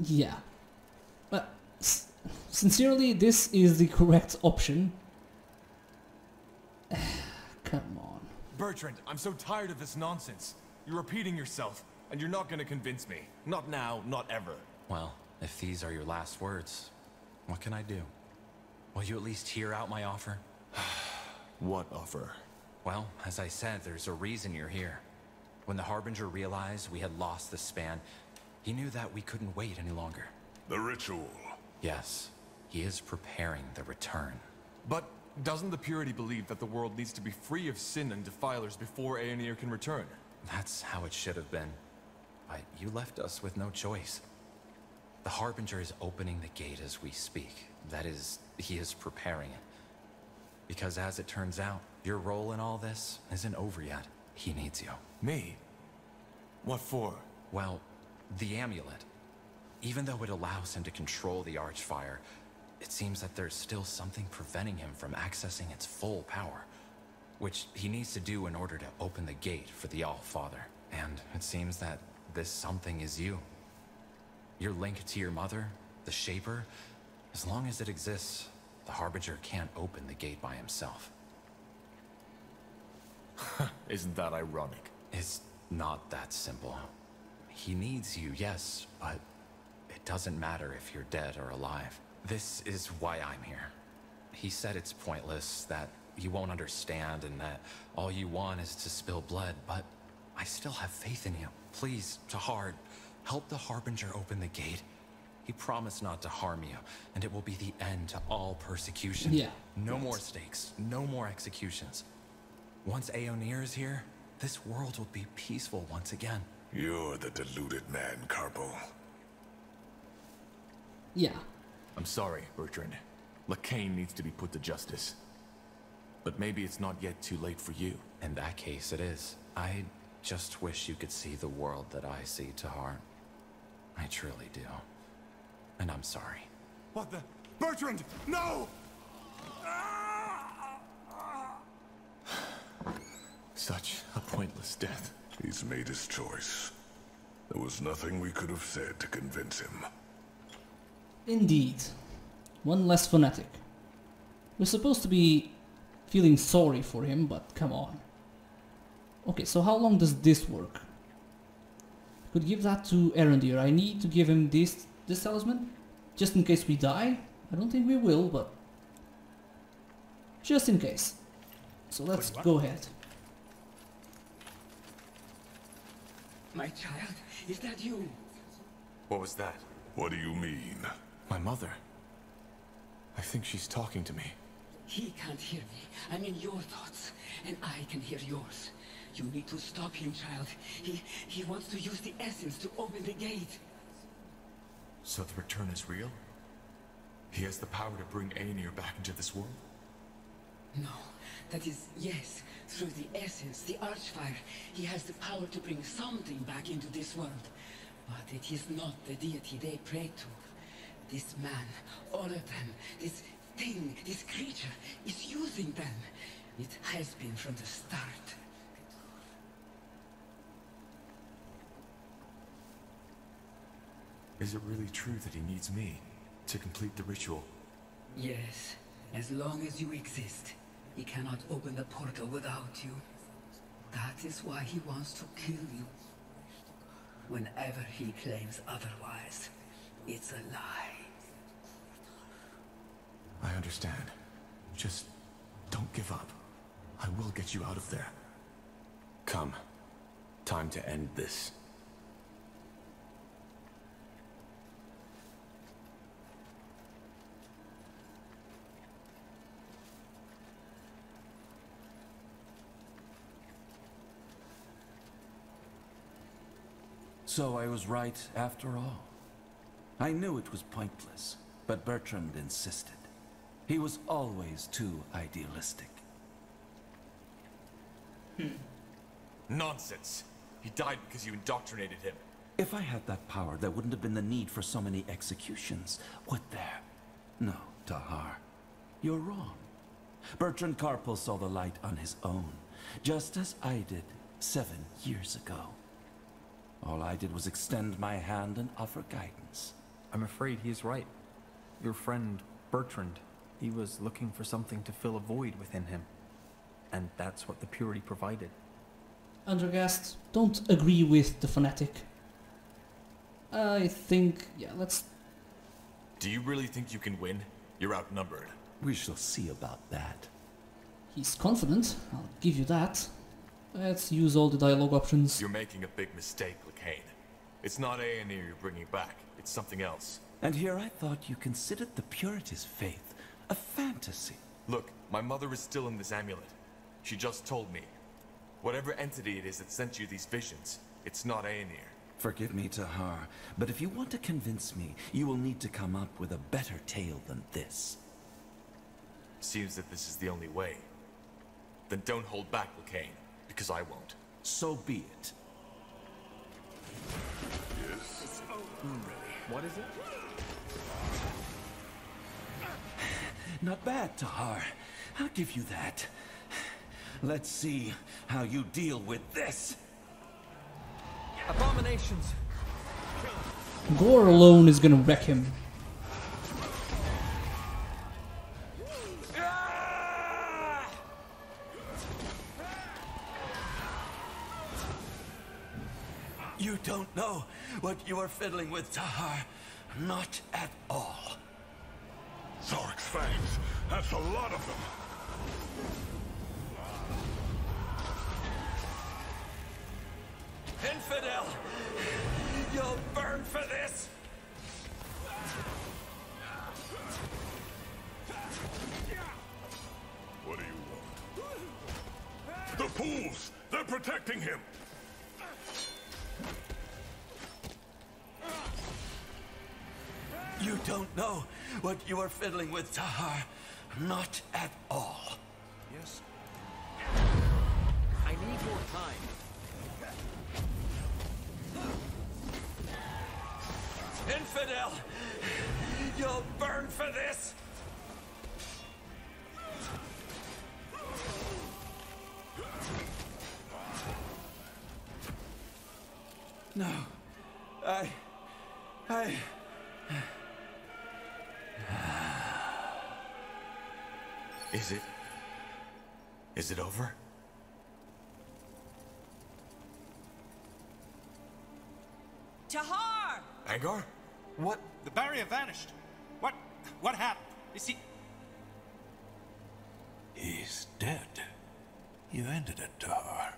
Yeah. But sincerely, this is the correct option. Come on. Bertrand, I'm so tired of this nonsense. You're repeating yourself, and you're not going to convince me. Not now, not ever. Well, if these are your last words, what can I do? Will you at least hear out my offer? What offer? Well, as I said, there's a reason you're here. When the Harbinger realized we had lost the span, he knew that we couldn't wait any longer. The ritual. Yes, he is preparing the return. But doesn't the Purity believe that the world needs to be free of sin and defilers before Aonir can return? That's how it should have been. But you left us with no choice. The Harbinger is opening the gate as we speak. That is, he is preparing it. Because as it turns out, your role in all this isn't over yet. He needs you. Me? What for? Well, the amulet. Even though it allows him to control the Archfire, it seems that there's still something preventing him from accessing its full power, which he needs to do in order to open the gate for the Allfather. And it seems that this something is you. Your link to your mother, the Shaper, as long as it exists, the Harbinger can't open the gate by himself. Isn't that ironic? It's not that simple. He needs you, yes, but it doesn't matter if you're dead or alive. This is why I'm here. He said it's pointless, that you won't understand, and that all you want is to spill blood, but I still have faith in you. Please, Tahar, help the Harbinger open the gate. He promised not to harm you, and it will be the end to all persecution. Yeah. No more stakes, no more executions. Once Aonir is here, this world will be peaceful once again. You're the deluded man, Corporal. Yeah. I'm sorry, Bertrand. Lacaine needs to be put to justice. But maybe it's not yet too late for you. In that case, it is. I just wish you could see the world that I see, Tahar. I truly do. And I'm sorry. What the? Bertrand! No! Such a pointless death. He's made his choice. There was nothing we could have said to convince him. Indeed. One less fanatic. We're supposed to be feeling sorry for him, but come on. Okay, so how long does this work? Could give that to Arondir. I need to give him this talisman, just in case we die. I don't think we will, but just in case. So let's go ahead. My child, is that you? What was that? What do you mean? My mother. I think she's talking to me. He can't hear me. I'm in your thoughts, and I can hear yours. You need to stop him, child. He wants to use the essence to open the gate. So the return is real? He has the power to bring Aonir back into this world? No. That is, yes. Through the essence, the Archfire, he has the power to bring something back into this world. But it is not the deity they pray to. This man, all of them, this thing, this creature, is using them. It has been from the start. Is it really true that he needs me to complete the ritual? Yes, as long as you exist, he cannot open the portal without you. That is why he wants to kill you. Whenever he claims otherwise, it's a lie. I understand. Just don't give up. I will get you out of there. Come. Time to end this. So I was right after all. I knew it was pointless, but Bertrand insisted. He was always too idealistic. Nonsense! He died because you indoctrinated him. If I had that power, there wouldn't have been the need for so many executions, would there? No, Tahar. You're wrong. Bertrand Carpel saw the light on his own, just as I did 7 years ago. All I did was extend my hand and offer guidance. I'm afraid he is right. Your friend, Bertrand, he was looking for something to fill a void within him. And that's what the Purity provided. Undergast, don't agree with the fanatic. I think... yeah, let's... Do you really think you can win? You're outnumbered. We shall see about that. He's confident, I'll give you that. Let's use all the dialogue options. You're making a big mistake, Lacaine. It's not Aonir you're bringing back, it's something else. And here I thought you considered the Purity's faith a fantasy. Look, my mother is still in this amulet. She just told me. Whatever entity it is that sent you these visions, it's not Aonir. Forgive me, Tahar, but if you want to convince me, you will need to come up with a better tale than this. Seems that this is the only way. Then don't hold back, Lacaine. Because I won't. So be it. Yes. What is it? Not bad, Tahar. I'll give you that. Let's see how you deal with this. Abominations. Gore alone is gonna wreck him. You don't know what you are fiddling with, Tahar. Not at all. Zork's fangs. That's a lot of them. Infidel! You'll burn for this! What do you want? The fools! They're protecting him! You don't know what you are fiddling with, Tahar. Not at all. Yes. I need more time. Infidel! You'll burn for this! No. I... Is it over? Tahar! Angar? What? The barrier vanished. What happened? Is he... He's dead. You ended it, Tahar.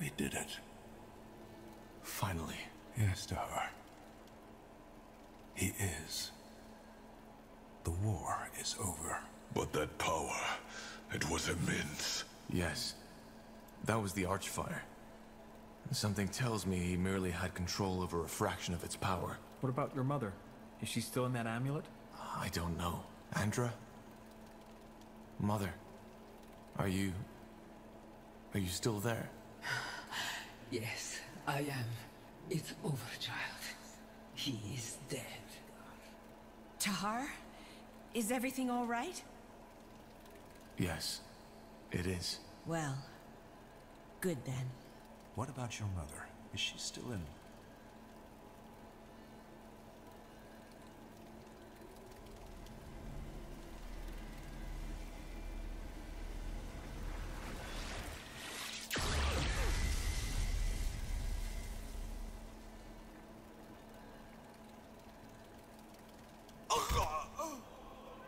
We did it. Finally. Yes, Tahar. He is. The war is over. But that power, it was immense. Yes. That was the Archfire. Something tells me he merely had control over a fraction of its power. What about your mother? Is she still in that amulet? I don't know. Andra? Mother, are you still there? Yes, I am. It's over, child. He is dead. Tahar? Is everything all right? Yes, it is. Well, good then. What about your mother? Is she still in?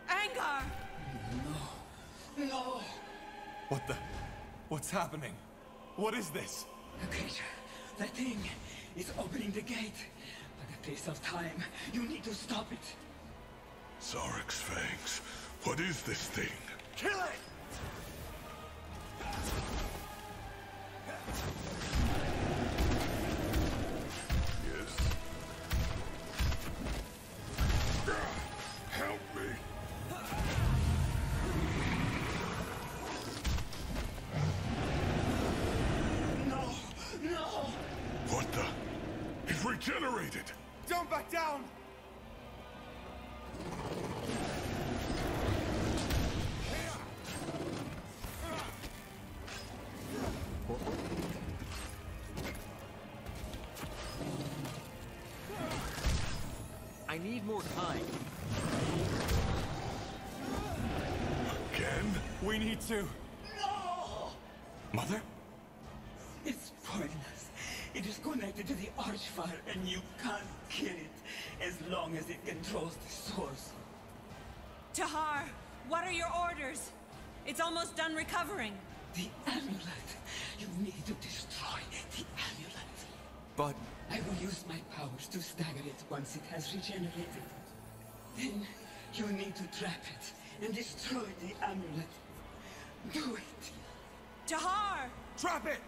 Angar! No. No. What the? What's happening? What is this? The creature, the thing, is opening the gate. But the pace of time, you need to stop it. Zarek's fangs. What is this thing? Kill it! Don't back down! I need more time. Again? We need to... No! Mother? It's pointless. It is connected to the Archfire, and you can't kill it as long as it controls the source. Tahar, what are your orders? It's almost done recovering. The amulet. You need to destroy the amulet. But... I will use my powers to stagger it once it has regenerated. Then you need to trap it and destroy the amulet. Do it. Tahar! Trap it!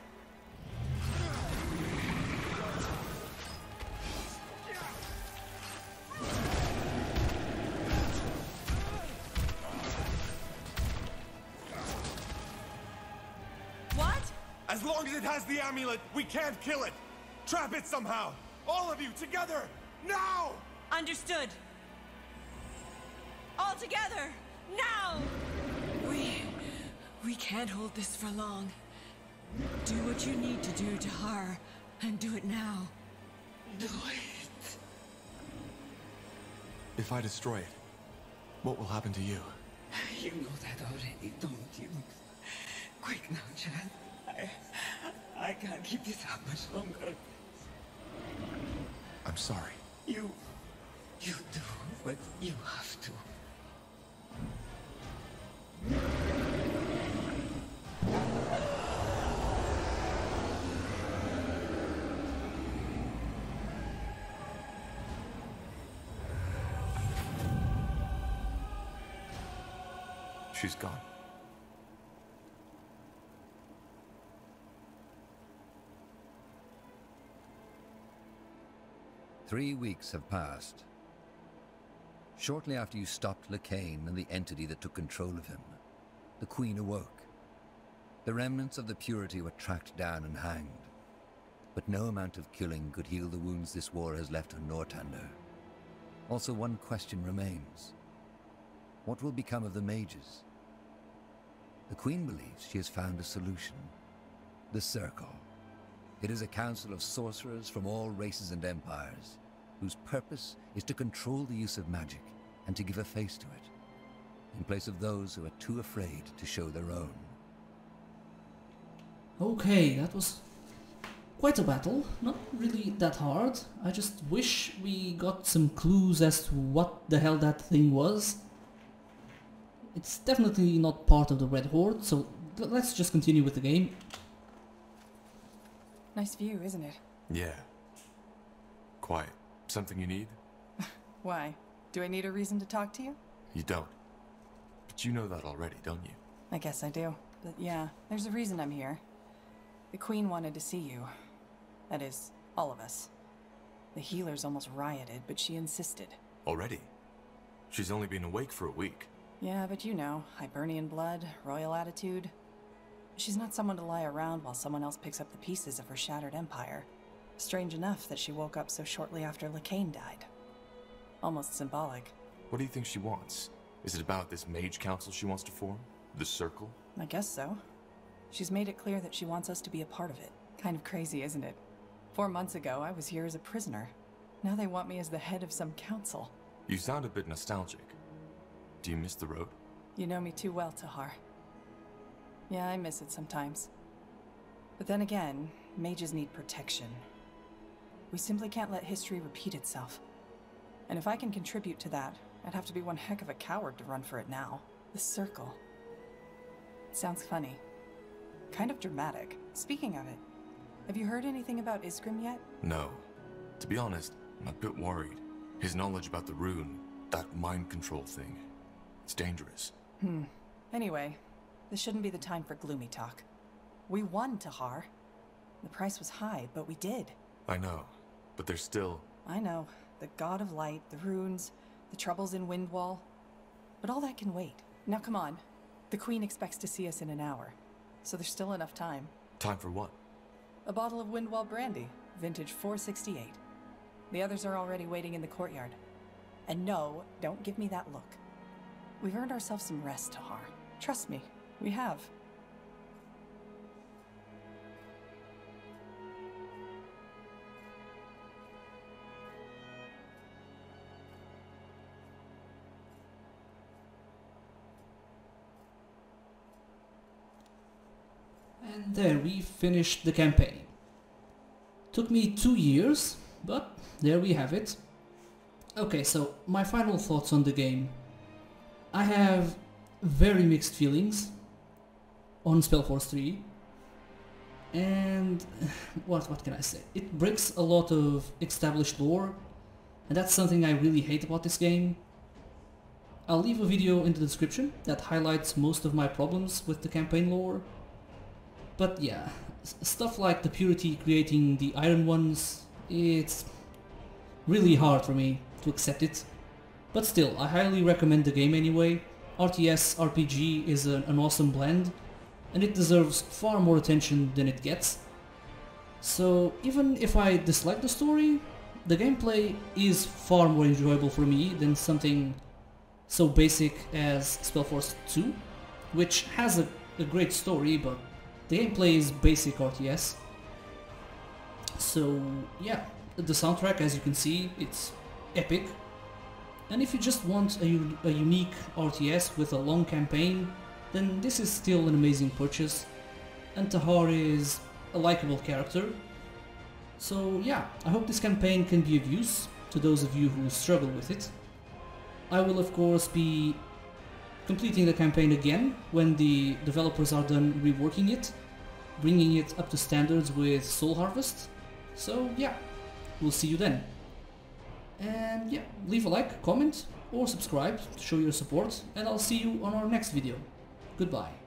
As long as it has the amulet, we can't kill it! Trap it somehow! All of you, together! Now! Understood. All together! Now! We can't hold this for long. Do what you need to do, Tahar, and do it now. Do it. If I destroy it, what will happen to you? You know that already, don't you? Quick now, child. I can't keep this up much longer. I'm sorry. You do what you have to. She's gone. "3 weeks have passed. Shortly after you stopped Lacaine and the entity that took control of him, the Queen awoke. The remnants of the Purity were tracked down and hanged. But no amount of killing could heal the wounds this war has left on Nortander. Also, one question remains. What will become of the mages? The Queen believes she has found a solution. The Circle. It is a council of sorcerers from all races and empires, whose purpose is to control the use of magic and to give a face to it, in place of those who are too afraid to show their own. Okay, that was quite a battle. Not really that hard. I just wish we got some clues as to what the hell that thing was. It's definitely not part of the Red Horde, so let's just continue with the game. Nice view, isn't it? Yeah. Quiet. Something you need? Why? Do I need a reason to talk to you? You don't. But you know that already, don't you? I guess I do. But yeah, there's a reason I'm here. The Queen wanted to see you. That is, all of us. The healers almost rioted, but she insisted. Already? She's only been awake for a week. Yeah, but you know, Hibernian blood, royal attitude. She's not someone to lie around while someone else picks up the pieces of her shattered empire. Strange enough that she woke up so shortly after Lacaine died. Almost symbolic. What do you think she wants? Is it about this mage council she wants to form? The Circle? I guess so. She's made it clear that she wants us to be a part of it. Kind of crazy, isn't it? 4 months ago, I was here as a prisoner. Now they want me as the head of some council. You sound a bit nostalgic. Do you miss the road? You know me too well, Tahar. Yeah, I miss it sometimes. But then again, mages need protection. We simply can't let history repeat itself. And if I can contribute to that, I'd have to be one heck of a coward to run for it now. The Circle. It sounds funny. Kind of dramatic. Speaking of it, have you heard anything about Iskrim yet? No. To be honest, I'm a bit worried. His knowledge about the rune, that mind control thing, it's dangerous. Anyway, this shouldn't be the time for gloomy talk. We won, Tahar. The price was high, but we did. I know, but there's still... I know. The God of Light, the runes, the troubles in Windwall. But all that can wait. Now come on. The Queen expects to see us in an hour. So there's still enough time. Time for what? A bottle of Windwall brandy. Vintage 468. The others are already waiting in the courtyard. And no, don't give me that look. We've earned ourselves some rest, Tahar. Trust me. We have. And there we finished the campaign. Took me 2 years, but there we have it. Okay, so my final thoughts on the game. I have very mixed feelings on Spellforce 3, and what can I say? It breaks a lot of established lore, and that's something I really hate about this game. I'll leave a video in the description that highlights most of my problems with the campaign lore, but yeah, stuff like the Purity creating the Iron Ones, it's really hard for me to accept it, but still, I highly recommend the game anyway. RTS RPG is an awesome blend, and it deserves far more attention than it gets. So even if I dislike the story, the gameplay is far more enjoyable for me than something so basic as Spellforce 2, which has a great story, but the gameplay is basic RTS. So yeah, the soundtrack, as you can see, it's epic. And if you just want a unique RTS with a long campaign, then this is still an amazing purchase, and Tahar is a likable character. So yeah, I hope this campaign can be of use to those of you who struggle with it. I will of course be completing the campaign again when the developers are done reworking it, bringing it up to standards with Soul Harvest. So yeah, we'll see you then. And yeah, leave a like, comment, or subscribe to show your support, and I'll see you on our next video. Goodbye.